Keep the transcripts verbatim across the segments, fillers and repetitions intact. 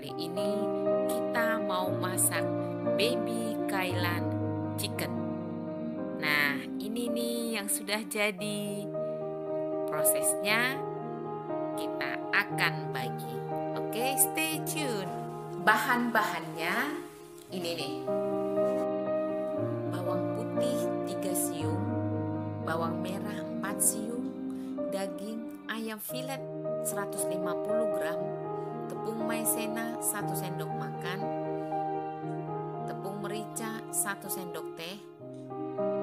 Kali ini kita mau masak baby Kailan chicken. Nah, ini nih yang sudah jadi. Prosesnya kita akan bagi. Oke, stay tune. Bahan-bahannya ini nih. Bawang putih tiga siung, bawang merah empat siung, daging ayam filet seratus lima puluh gram, tepung maizena satu sendok makan, tepung merica satu sendok teh,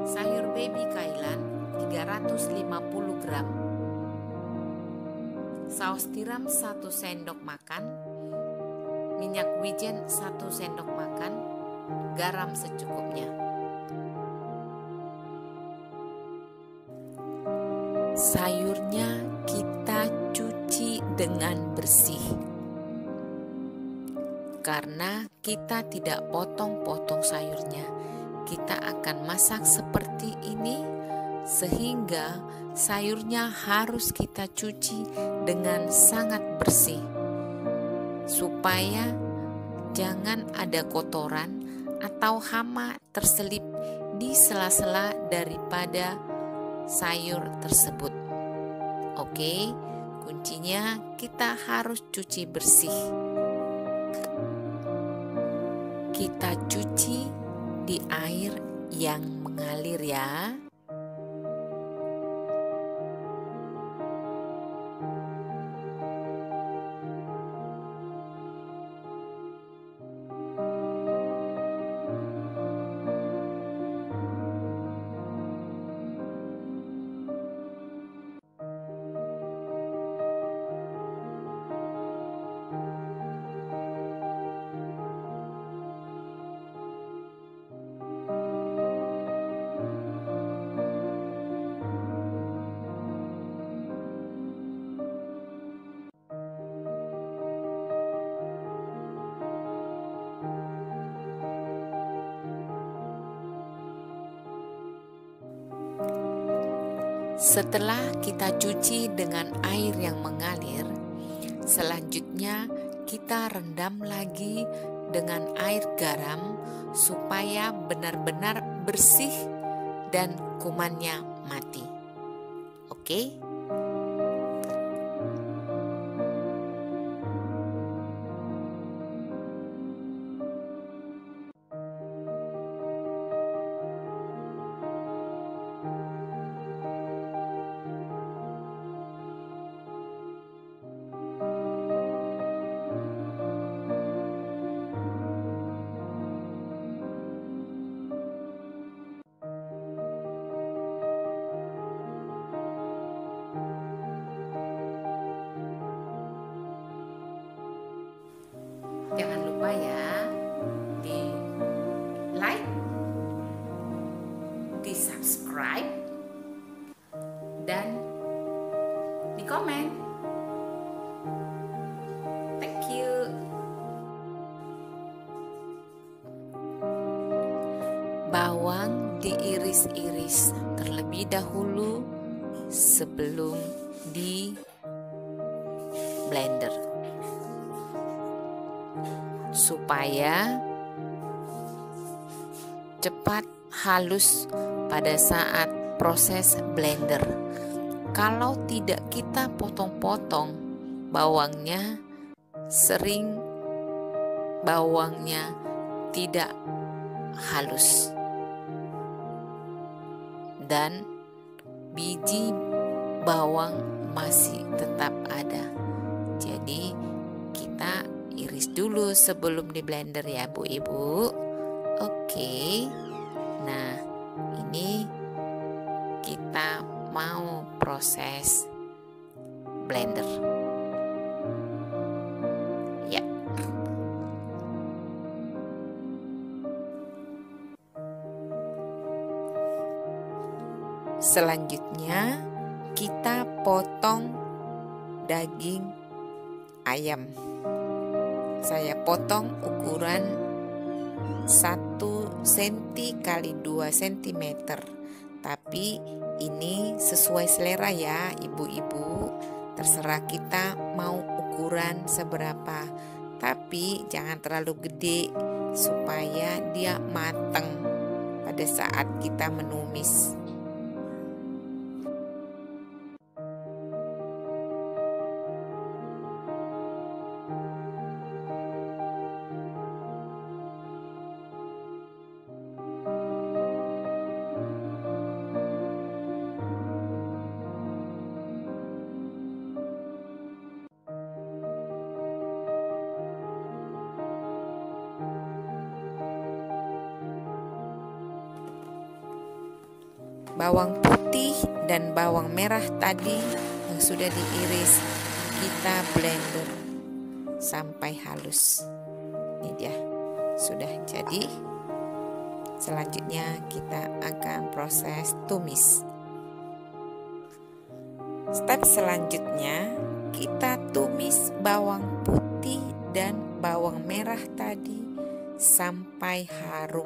sayur baby Kailan tiga ratus lima puluh gram, saus tiram satu sendok makan, minyak wijen satu sendok makan, garam secukupnya. Sayurnya kita cuci dengan bersih, karena kita tidak potong-potong sayurnya. Kita akan masak seperti ini sehingga sayurnya harus kita cuci dengan sangat bersih, supaya jangan ada kotoran atau hama terselip di sela-sela daripada sayur tersebut. Oke, kuncinya kita harus cuci bersih. Kita cuci di air yang mengalir ya. Setelah kita cuci dengan air yang mengalir, selanjutnya kita rendam lagi dengan air garam supaya benar-benar bersih dan kumannya mati. Oke? Jangan lupa ya, di like, di subscribe, dan di komen. Thank you. Bawang diiris-iris terlebih dahulu sebelum di blender, supaya cepat halus pada saat proses blender. Kalau tidak kita potong-potong bawangnya, sering bawangnya tidak halus dan biji bawang masih tetap ada. Jadi kita iris dulu sebelum di blender ya bu ibu. Oke, nah ini kita mau proses blender ya. Selanjutnya kita potong daging ayam. Saya potong ukuran satu senti kali dua senti meter, tapi ini sesuai selera ya ibu-ibu. Terserah kita mau ukuran seberapa, tapi jangan terlalu gede supaya dia mateng pada saat kita menumis. Bawang putih dan bawang merah tadi yang sudah diiris kita blender sampai halus. Ini dia sudah jadi. Selanjutnya kita akan proses tumis. Step selanjutnya kita tumis bawang putih dan bawang merah tadi sampai harum.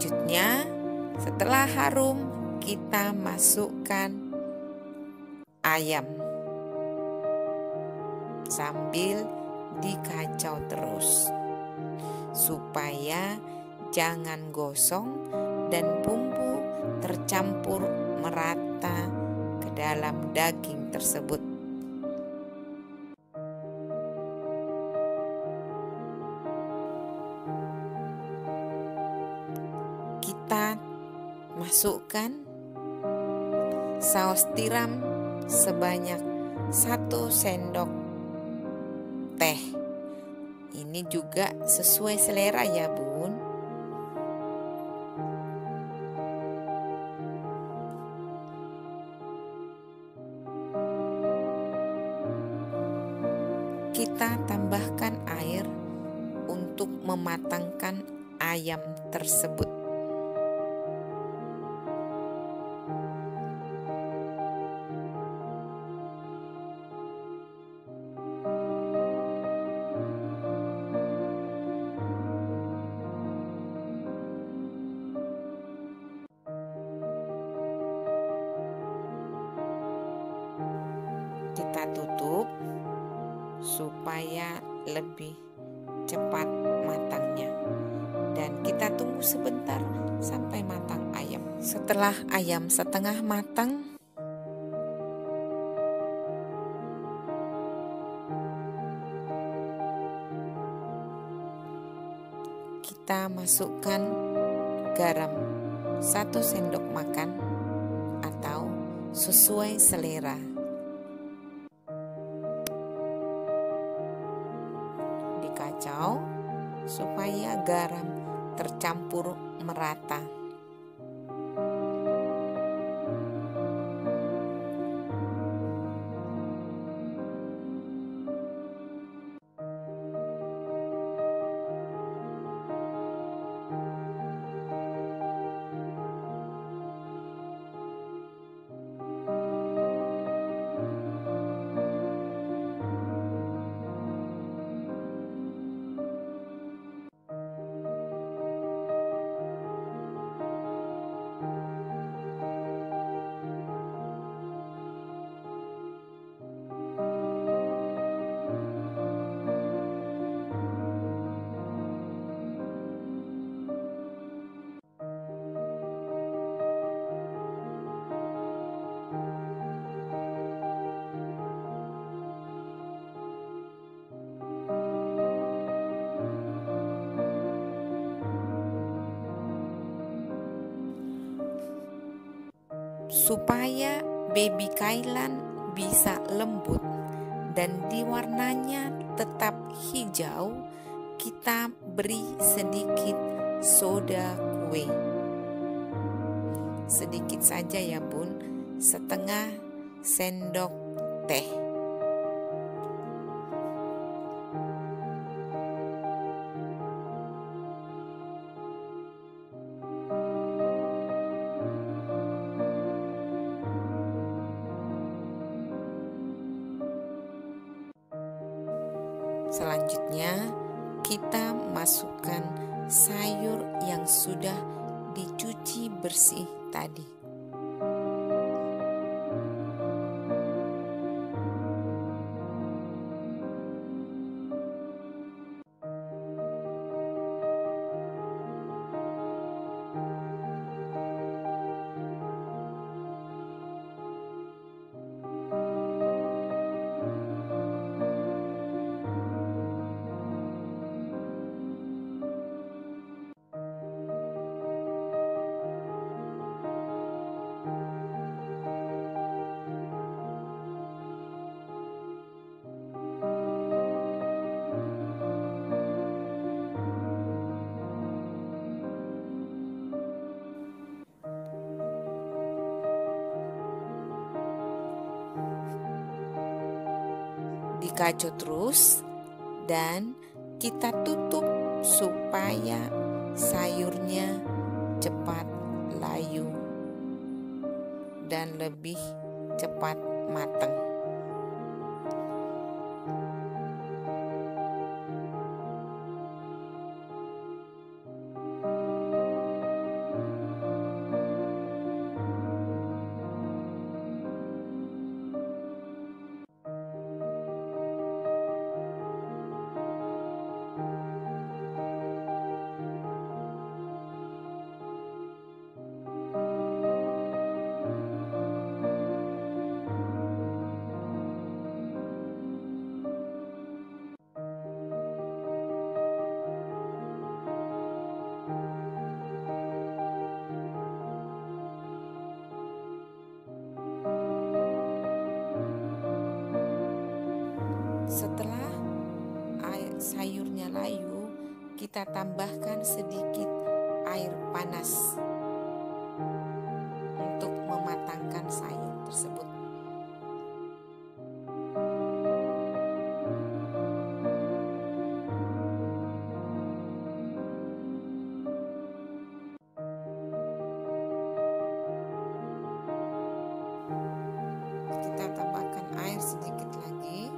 Selanjutnya, setelah harum, kita masukkan ayam sambil dikacau terus supaya jangan gosong dan bumbu tercampur merata ke dalam daging tersebut. Kita masukkan saus tiram sebanyak satu sendok teh. Ini juga sesuai selera ya, Bun. Kita tambahkan air untuk mematangkan ayam tersebut. Kita tutup supaya lebih cepat matangnya, dan kita tunggu sebentar sampai matang ayam. Setelah ayam setengah matang, kita masukkan garam satu sendok makan atau sesuai selera. Kacau supaya garam tercampur merata. Supaya baby Kailan bisa lembut, dan di warnanya tetap hijau, kita beri sedikit soda kue. Sedikit saja ya Bun, setengah sendok teh. Selanjutnya kita masukkan sayur yang sudah dicuci bersih tadi. Dikacau terus dan kita tutup supaya sayurnya cepat layu dan lebih cepat matang. Setelah sayurnya layu, kita tambahkan sedikit air panas untuk mematangkan sayur tersebut. Kita tambahkan air sedikit lagi.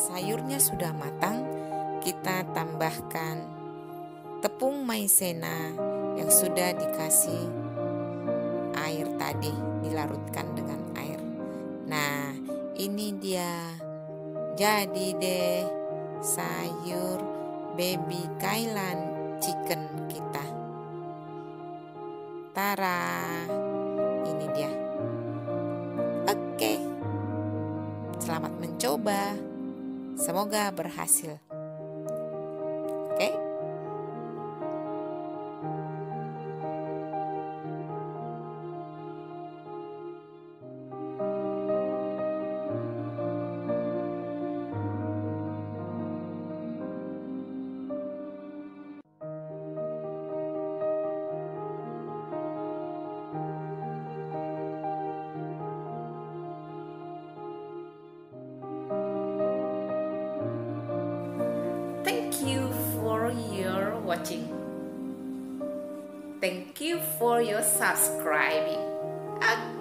Sayurnya sudah matang, kita tambahkan tepung maizena yang sudah dikasih air tadi, dilarutkan dengan air. Nah, ini dia. Jadi deh sayur baby Kailan chicken kita. Tara, ini dia. Oke, selamat mencoba. Semoga berhasil. Oke? Thank you for your watching. Thank you for your subscribing.